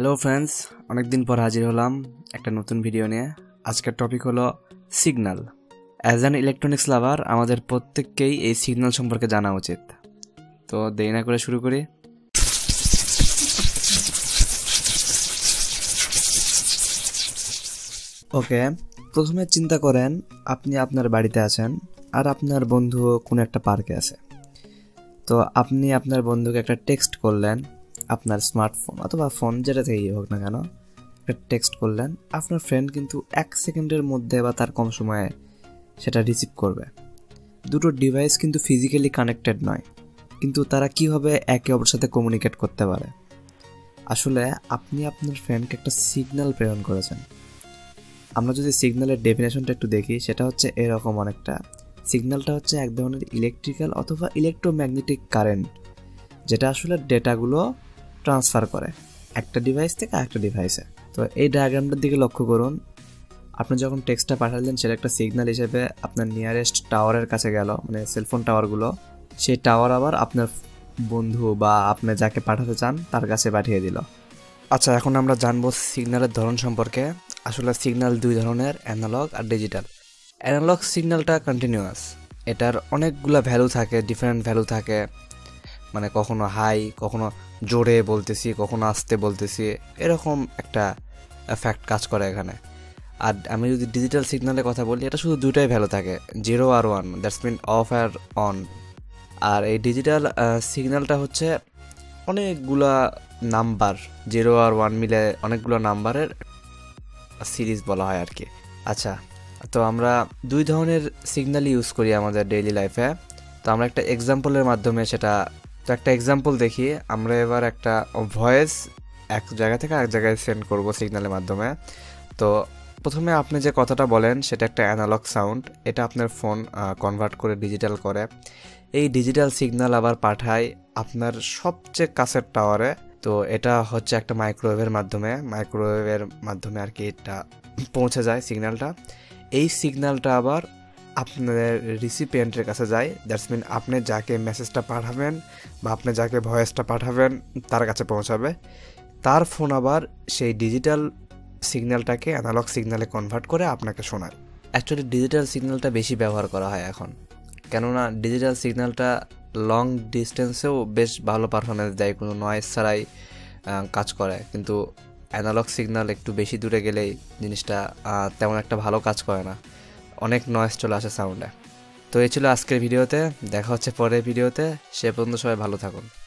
Hello friends, অনেকদিন পর হাজির হলাম একটা নতুন ভিডিও নিয়ে। আজকের টপিক হলো signal. As an electronics lover আমাদের প্রত্যেককেই এই সিগন্যাল সম্পর্কে জানা উচিত। তো দেরি না করে শুরু করি। ওকে, প্রথমে চিন্তা করেন আপনি আপনার বাড়িতে আছেন আর আপনার বন্ধু কোনো একটা পার্কে আছে। তো আপনি আপনার বন্ধুকে একটা টেক্সট করলেন, আপনার স্মার্টফোন অথবা ফোন যেটা থেকেই হোক না কেন একটা টেক্সট করলেন। আপনার ফ্রেন্ড কিন্তু এক সেকেন্ডের মধ্যে বা তার কম সময়ে সেটা রিসিভ করবে। দুটো ডিভাইস কিন্তু ফিজিক্যালি কানেক্টেড নয়, কিন্তু তারা কীভাবে একে অপরের সাথে কমিউনিকেট করতে পারে। আসলে আপনি আপনার ফ্রেন্ডকে একটা সিগন্যাল প্রেরণ করেছেন। আমরা যদি সিগন্যালের ডেফিনেশনটা একটু দেখি, সেটা হচ্ছে এরকম অনেকটা। সিগন্যালটা হচ্ছে এক ধরনের ইলেকট্রিক্যাল অথবা ইলেকট্রোম্যাগনেটিক কারেন্ট, যেটা আসলে ডেটাগুলো ট্রান্সফার করে একটা ডিভাইস থেকে আরেকটা ডিভাইসে। তো এই ডায়াগ্রামটার দিকে লক্ষ্য করুন। আপনি যখন টেক্সটটা পাঠালেন, সেটা একটা সিগন্যাল হিসেবে আপনার নিয়ারেস্ট টাওয়ারের কাছে গেল, মানে সেলফোন টাওয়ারগুলো। সেই টাওয়ার আবার আপনার বন্ধু বা আপনি যাকে পাঠাতে চান তার কাছে পাঠিয়ে দিল। আচ্ছা, এখন আমরা জানবো সিগন্যালের ধরন সম্পর্কে। আসলে সিগন্যাল দুই ধরনের, অ্যানালগ আর ডিজিটাল। অ্যানালগ সিগন্যালটা কন্টিনিউয়াস, এটার অনেকগুলো ভ্যালু থাকে, ডিফারেন্ট ভ্যালু থাকে। মানে কখনো হাই, কখনো জোরে বলতেছি, কখনো আস্তে বলতেছি, এরকম একটা ফ্যাক্ট কাজ করে এখানে। আর আমি যদি ডিজিটাল সিগন্যালের কথা বলি, এটা শুধু দুইটাই ভ্যালু থাকে, 0 আর 1, দ্যাটস মিন অফ আর অন। আর এই ডিজিটাল সিগন্যালটা হচ্ছে অনেকগুলা নাম্বার, 0 আর 1 মিলে অনেকগুলো নাম্বারের সিরিজ বলা হয় আর কি। আচ্ছা, তো আমরা দুই ধরনের সিগন্যালই ইউজ করি আমাদের ডেইলি লাইফে। তো আমরা একটা এক্সাম্পলের মাধ্যমে সেটা, তো একটা এক্সাম্পল দেখি। আমরা এবার একটা ভয়েস এক জায়গা থেকে এক জায়গায় সেন্ড করব সিগন্যালের মাধ্যমে। তো প্রথমে আপনি যে কথাটা বলেন সেটা একটা অ্যানালগ সাউন্ড, এটা আপনার ফোন কনভার্ট করে ডিজিটাল করে। এই ডিজিটাল সিগন্যাল আবার পাঠায় আপনার সবচেয়ে কাছের টাওয়ারে। তো এটা হচ্ছে একটা মাইক্রোওয়েভের মাধ্যমে আর কি এটা পৌঁছে যায় সিগন্যালটা। এই সিগন্যালটা আবার আপনাদের রিসিপিয়েন্টের কাছে যায়, দ্যাটস মিন আপনি যাকে মেসেজটা পাঠাবেন বা আপনি যাকে ভয়েসটা পাঠাবেন তার কাছে পৌঁছাবে। তার ফোন আবার সেই ডিজিটাল সিগন্যালটাকে অ্যানালগ সিগন্যালে কনভার্ট করে আপনাকে শোনায়। অ্যাকচুয়ালি ডিজিটাল সিগন্যালটা বেশি ব্যবহার করা হয় এখন, কেননা ডিজিটাল সিগন্যালটা লং ডিস্টেন্সেও বেশ ভালো পারফরমেন্স দেয়, কোনো নয়েজ ছাড়াই কাজ করে। কিন্তু অ্যানালগ সিগন্যাল একটু বেশি দূরে গেলেই জিনিসটা তেমন একটা ভালো কাজ করে না, অনেক নয়েজ চলে আসে সাউন্ডে। তো এই ছিল আজকের ভিডিওতে, দেখা হচ্ছে পরের ভিডিওতে। সে পর্যন্ত সবাই ভালো থাকুন।